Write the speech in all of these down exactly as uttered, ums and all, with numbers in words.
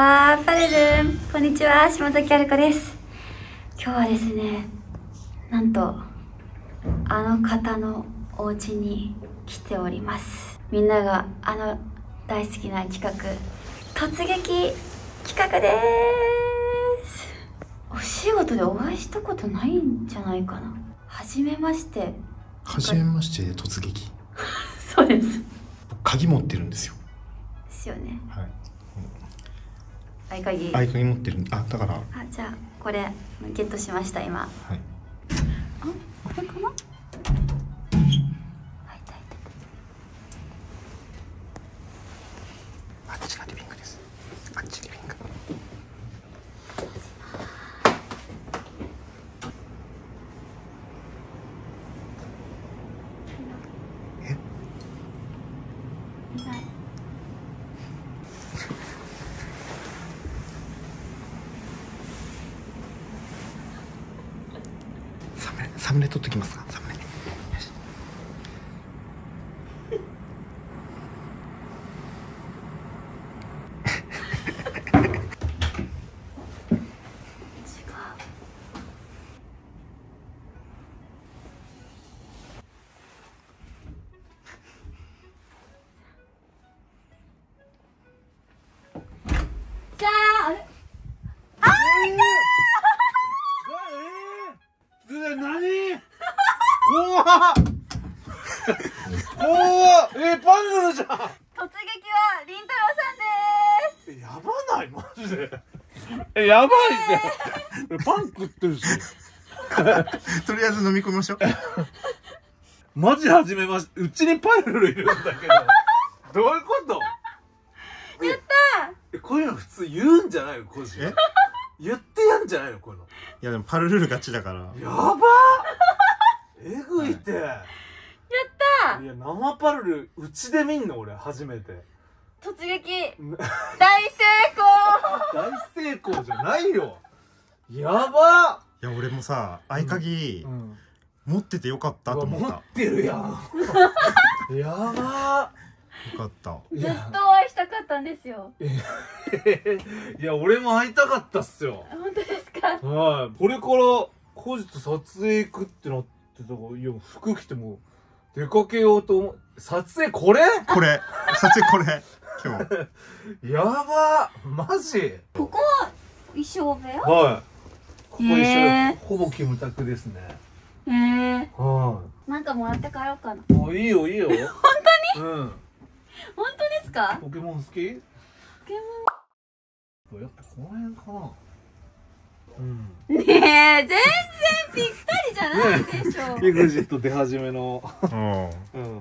はパレルン、こんにちは、島崎春子です。今日はですね、なんとあの方のお家に来ております。みんながあの大好きな企画、突撃企画です。お仕事でお会いしたことないんじゃないかな。初めまして。初めましてで突撃そうです。鍵持ってるんですよ。ですよね。はい、合鍵。合鍵持ってる。あ、だから。あ、じゃあこれゲットしました今。はい。あ、これかな。はい、たいた。あっちがリビングです。あっちリビング。え？いない。サムネ撮ってきますか。サムネ。よし。違う。じゃあ、あれ。おお、えー、パズルじゃん。突撃はりんたろーさんです。やばない、マジで。え、やばいって、えー、パン食ってるしとりあえず飲み込みましょうマジ初めまして。うちにパイルルいるんだけどどういうこと。言った。こういうの普通言うんじゃないの、コジ。言ってやんじゃないの、こういうの。いやでもパルルル勝ちだから。やばっえぐいって、はい、やったー。いや、生パルルうちで見んの俺初めて。突撃大成功大成功じゃないよ。やばっ。いや俺もさ、合鍵、うんうん、持っててよかったと思った。持ってるやんやばっ。よかった。ずっとお会いしたかったんですよいや俺も会いたかったっすよ。本当ですか。はい。これからコジと撮影行くってなってたから、いや服着ても出かけようと思う。撮影これこれ撮影これ今日やばー、マジ。ここは衣装部屋。はい、ここ衣装、えー、ほぼキムタクですね。へえー、はい。なんかもらって帰ろうかな。あ、いいよいいよ本当に。うん、本当ですか。ポケモン好き。ポケモンやっぱこの辺かな。うん、ねえ、全然ぴったりじゃないでしょ。エグジット出始めのうん、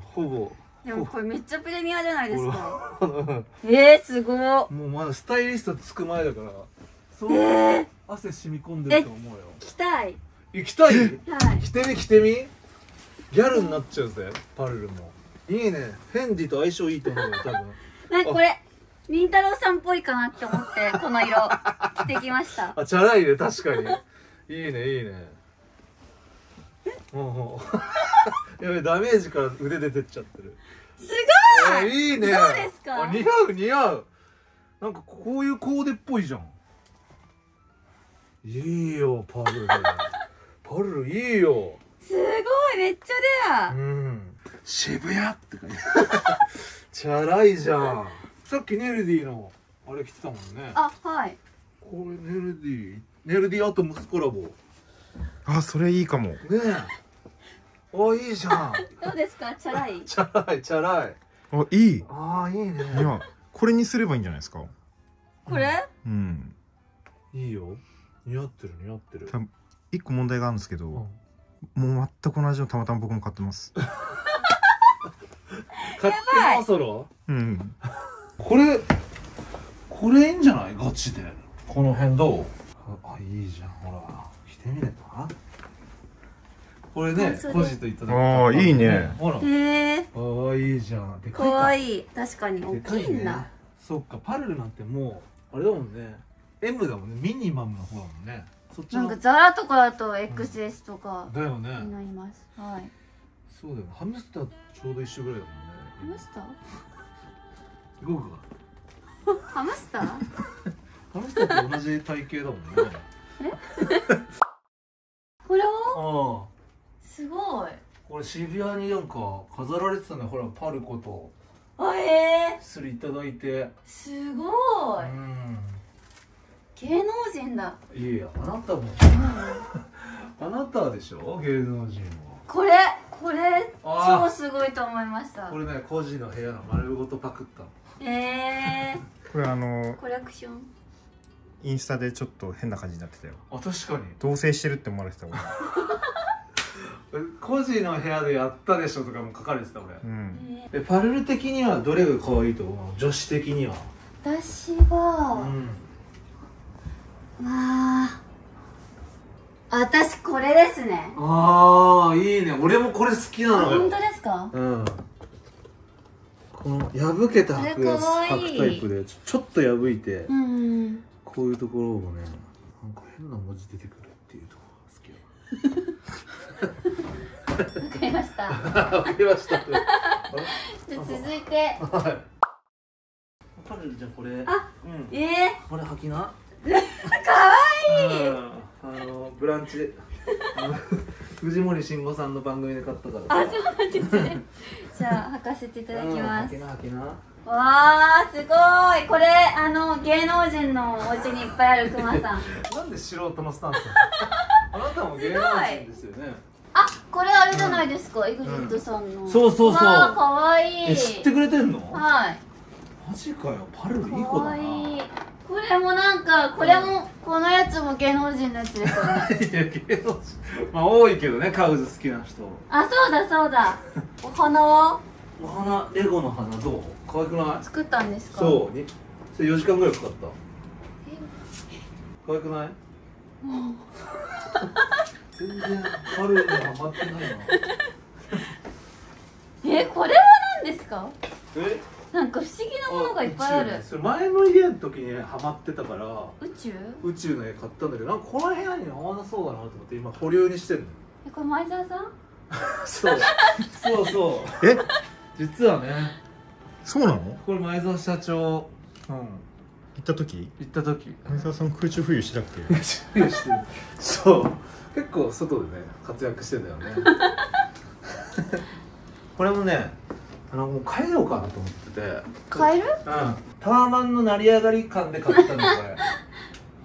ほぼ。でもこれめっちゃプレミアじゃないですかえー、すごい。もうまだスタイリストつく前だから、そう、えー、汗染み込んでると思うよ。着たい着たい着てみ着てみ。ギャルになっちゃうぜ、パルルも。いいね、フェンディと相性いいと思うよ、多分なんかこれりんたろーさんっぽいかなって思ってこの色着てきましたあ、チャラいね、確かに。いいねいいねもうやべ、ダメージから腕出てっちゃってる。すごい。いいね。どうですか。似合う似合う。なんかこういうコーデっぽいじゃん。いいよパルルパルルいいよ。すごい、めっちゃだよ。うん、渋谷って感じチャラいじゃん。さっきネルディのあれ着てたもんね。あ、はい。これネルディ、ネルディアトムスコラボ。あ、それいいかも。ねえ。お、いいじゃん。どうですか、チャラい。チャラい、チャラい。あ、いい。あ、いいね。いや、これにすればいいんじゃないですか。これ。うん。いいよ。似合ってる、似合ってる。一個問題があるんですけど。もう全く同じのたまたま僕も買ってます。買ってもソロ。うん。これ、これいいんじゃない？ガチで。この辺どう？あ、いいじゃん、ほら。着てみれば？これね、コジといただく。ああ、いいね。ほら。へえ。かわいいじゃん。でかい。かわいい。確かに。大きいんだ。そっか、パルルなんてもう、あれだもんね。エム だもんね。ミニマムの方だもんね。そっちの。なんかザラとかだと エックスエス とか。だよね。になります。はい。そうだよね。ハムスターちょうど一緒ぐらいだもんね。ハムスター？ゴーゴーハムスターあの人と同じ体型だもんね。これを？すごい。これ渋谷になんか飾られてたね。ほらパルコと。あええ。それいただいて。すごい。うん。芸能人だ。いやいや、あなたも。あなたでしょ、芸能人は。これ、これ、超すごいと思いました。これね、コージーの部屋の丸ごとパクった。ええー。これあの。コレクション。インスタでちょっと変な感じになってたよ。あ、確かに。同棲してるって思われてたもん。コージーの部屋でやったでしょとかも書かれてた俺。うん。え、パルル的にはどれが可愛いと思う？女子的には。私は。うん。わあ、私これですね。ああ、いいね。俺もこれ好きなのよ。本当ですか？うん。この破けた履くやつ、履くタイプで、ちょっと破いて、うんうん、こういうところもね、なんか変な文字出てくるっていうところが好き。わかりました。わかりました。じゃ続いて。はい。パルルじゃんこれ。あ、うん、ええー。これ履きな。可愛いい。あのブランチ藤森慎吾さんの番組で買ったから。あ、そうなんですね。じゃあ履かせていただきます。履きな履きな。わー、すごい。これあの芸能人のお家にいっぱいあるクマさん。なんで素人のスタンス？あなたも芸能人ですよね。あ、これあれじゃないですか。エグジットさんの。そうそうそう。わー、可愛い。知ってくれてんの？はい。マジかよ。パルルいい子だな。これもなんか、これも、このやつも芸能人のやつですよね。いや、芸能人。まあ、多いけどね、カウズ好きな人。あ、そうだ、そうだ。お花は。お花、レゴの花、どう。可愛くない。作ったんですか。そう、に、それ四時間ぐらいかかった。可愛くない。もう。全然、パルルにはまってないな。え、これは何ですか。え。なんか不思議なものがいっぱいある。あ、それ前の家の時にハマってたから、宇宙宇宙の絵買ったんだけど、なんかこの部屋に合わなそうだなと思って今保留にしてるの。え、これ前澤さん？そうそうそう。え、実はね。そうなの？これ前澤社長、うん、行った時行った時前澤さん空中浮遊してたっけ？空中浮遊してる。そう、結構外でね活躍してたよね。これもね、あの、もう帰ろうかなと思ってて。帰る？うん。タワマンの成り上がり感で買ったのこ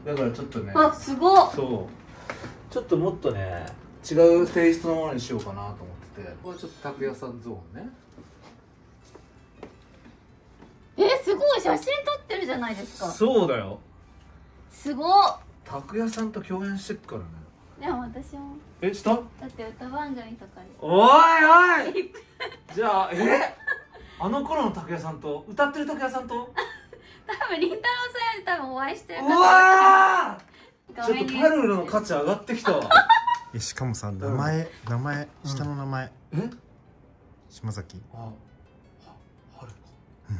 れ。だからちょっとね。あ、すごっ。そう。ちょっともっとね、違うテイストのものにしようかなと思ってて。これちょっと拓也さんゾーンね。え、すごい写真撮ってるじゃないですか。そうだよ。すごっ。拓也さんと共演してるからね。いや、私も。え、した？だって歌番組とかで。おいおい。じゃあ、え、あの頃の拓也さんと、歌ってる拓也さんと。多分りんたろーさんより多分お会いしてる。うわー。ちょっとパルルの価値上がってきたわ。え、しかもさ、名前、名前、下の名前。え？島崎。あ、は、はるか。うん。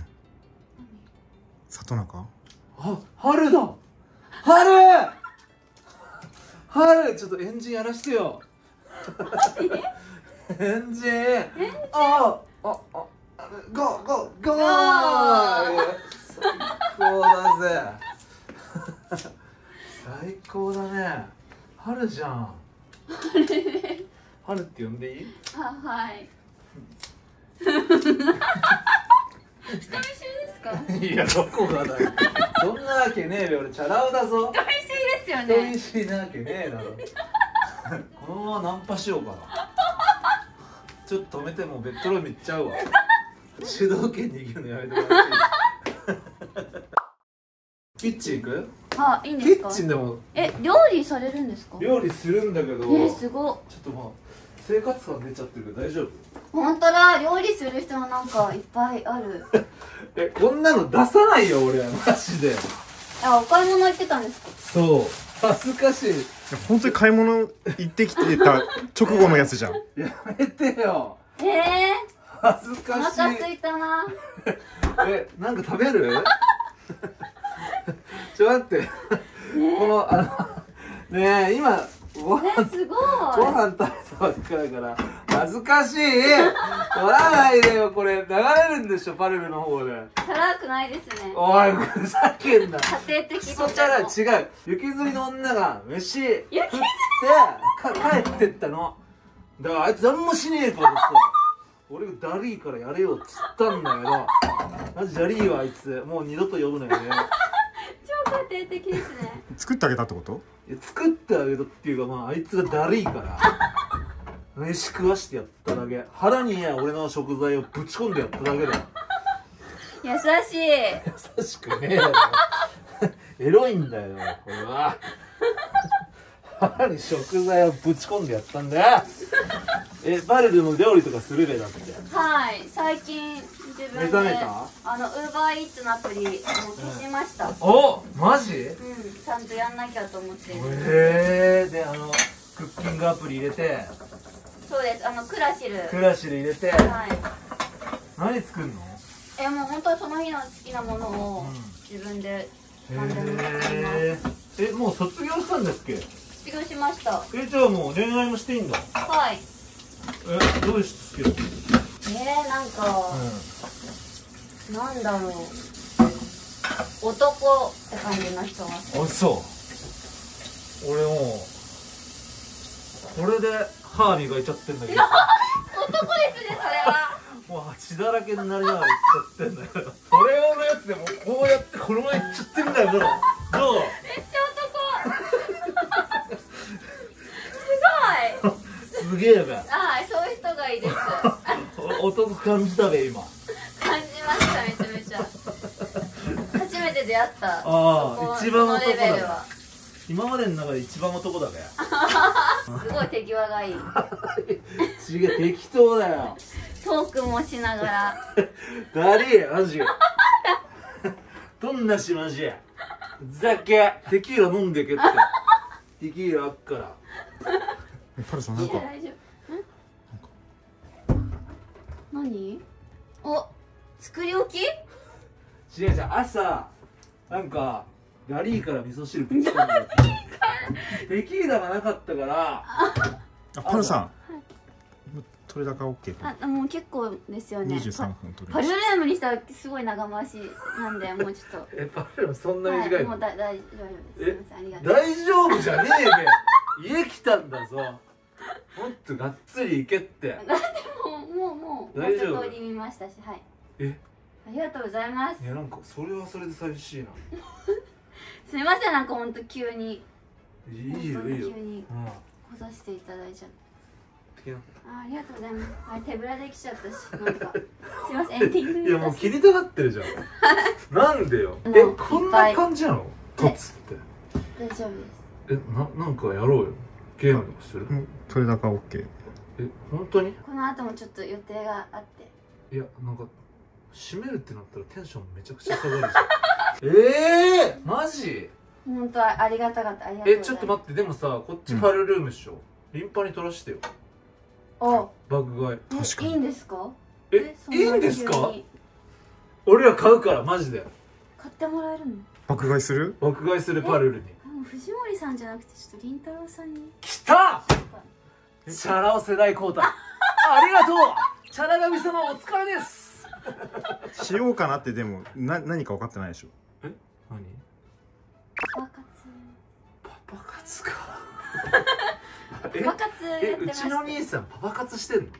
里中。あ、はるだ。はる。はい、ちょっとエンジンやらしてよ。エンジン。ああ、あ、あ、ゴー、ゴー、ゴー。最高だぜ。最高だね。春じゃん。春って呼んでいい？あ、はい。人見知りですか？いや、どこがだよ。そんなわけねえよ、俺チャラ男だぞ。人見知りなわけねえだろ。このままナンパしようかな。ちょっと止めてもうベッドルーム行っちゃうわ。主導権握るのやめてもらっていい？キッチン行く？あ、いいんですか？キッチンでも。え、料理されるんですか？料理するんだけど。え、すご。ちょっとまあ生活感出ちゃってるけど大丈夫？本当だ、料理する人もなんかいっぱいある。え、こんなの出さないよ俺マジで。あ、お買い物行ってたんですか？そう、恥ずかしい。いや、本当に買い物行ってきてた直後のやつじゃん。やめてよ。ええー、恥ずかしい。お腹空いたな。え、なんか食べる？ちょっと待って。このあのねえ、今ご飯食べたばっかだから恥ずかしい。取らないでよ、これ流れるんでしょ、パルムの方で。辛くないですね。おい、ふざけんな。家庭的クソチャラ。違う、雪釣りの女が飯食って帰ってったのだから、あいつ何もしねえからさ俺がダリーからやれよっつったんだけど、マジダリーはあいつもう二度と呼ぶなよね。家庭的ですね。作ってあげたってこと？作ってあげたっていうか、まああいつがだるいから飯食わしてやっただけ。腹に俺の食材をぶち込んでやっただけだよ。優しい。優しくねえだろ。エロいんだよこれは。腹に食材をぶち込んでやったんだよ。え、パルルも料理とかするべだって。はい、最近自分で目覚めたあのウーバーイーツのアプリも消しました、うん、お、マジ？うん、ちゃんとやんなきゃと思って。へえー、であのクッキングアプリ入れて。そうです、あのクラシルクラシル入れて、はい、何作るの？え、もう本当はその日の好きなものを自分で何でも作ります、うん、えー、もう卒業したんですっけ？卒業しました。え、じゃあもう恋愛もしていいんだ。はい。え、どうして好きだった？えー、なんか、うん、なんだろう、男って感じの人が。あ、そう。俺もうこれで歯磨いちゃってんだけど。男ですね、それは。もう血だらけになりながらいっちゃってんだけど。それ用のやつでもこうやってこのままいっちゃってんだよ。どう？めっちゃ男。すごい。すげえべ。ああ、そういう人がいいです。男感じたべ、今。感じました、めちゃめちゃ。初めて出会った。ああ、一番男だべ。今までの中で一番男だべ。すごい手際がいい。違う、適当だよ。トークもしながら。だりえ、マジ。どんなしマジ。ざけ。テキーラ飲んでけって。テキーラあっから。パルさん、なんか何？お、作り置き？違う違う、朝なんかラリーから味噌汁ぶっ込んでテキーラがなかったから。あ、パルさん取れ高 OK。 あ、もう結構ですよね。にじゅうさんぷん取れました。パルルームにしたらすごい長回しなんで、もうちょっと。え、パルルームそんな短いの？もう大丈夫です。すみません、大丈夫じゃねえべ。家来たんだぞ。もっとがっつり行けって。だってもうもうもう大丈夫。一通り見ましたし、はい。え、ありがとうございます。いや、なんかそれはそれで寂しいな。すみません、なんか本当急に。いいよいいよ。急に来させていただいちゃって。あ、ありがとうございます。あれ手ぶらで来ちゃったし、なんかすみません、エンディング。いや、もう切りたがってるじゃん。なんでよ。え、こんな感じなの？とつって。大丈夫です。え、な、なんかやろうよ。ゲームとかする？取れ高 OK。 え、本当に？この後もちょっと予定があって。いや、なんか閉めるってなったらテンションめちゃくちゃ下がるじゃん。えー、マジ？本当はありがたかった、ありがたかった。え、ちょっと待って、でもさ、こっちパルルームっしょ、うん、リンパに取らしてよ。あ、爆買い。確かに。いいんですか？え、いいんですか？俺ら買うから、マジで。買ってもらえるの？爆買いする？爆買いする、パルルに。藤森さんじゃなくて、ちょっとりんたろーさんに。きた。チャラ男世代交代。ありがとう。チャラ神様、お疲れです。しようかなって、でも、な、何か分かってないでしょ。え、何？パパ活。パパ活か。パパ活やってました。うちの兄さん、パパ活してんの。は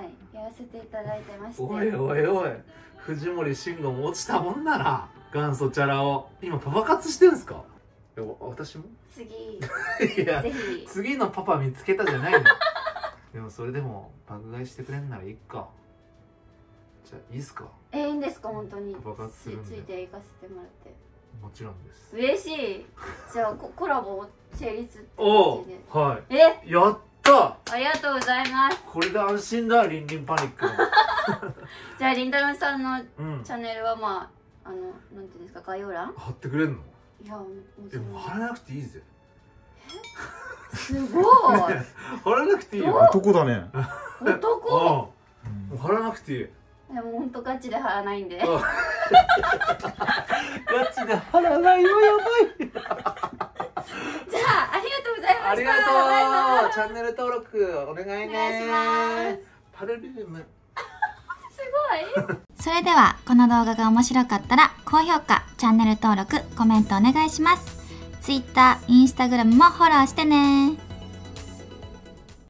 い、やらせていただいてまして。おいおいおい。藤森慎吾も落ちたもんなら。元祖チャラ男。今パパ活してんすか。私も次いや次のパパ見つけたじゃないの。でもそれでも爆買いしてくれんならいいか。じゃあいいっすか？え、いいんですか？本当に爆発するんでついて行かせてもらって。もちろんです。嬉しい。じゃあ コ, コラボ成立って感じで。お、はい。え、やった。ありがとうございます。これで安心だ、リンリンパニック。じゃありんたろーさんのチャンネルは、まあ、あの、なんていうんですか、概要欄貼ってくれるの？いや、でも貼らなくていいぜ。すごい。貼らなくていいよ。男だね。男。もう貼らなくていい。いや、もう本当ガチで貼らないんで。ガチで貼らないよ、やばい。じゃあ、ありがとうございます。ありがとう。チャンネル登録お願いね。パルルーム。すごい。それではこの動画が面白かったら高評価、チャンネル登録、コメントお願いします。Twitter、Instagram もフォローしてね。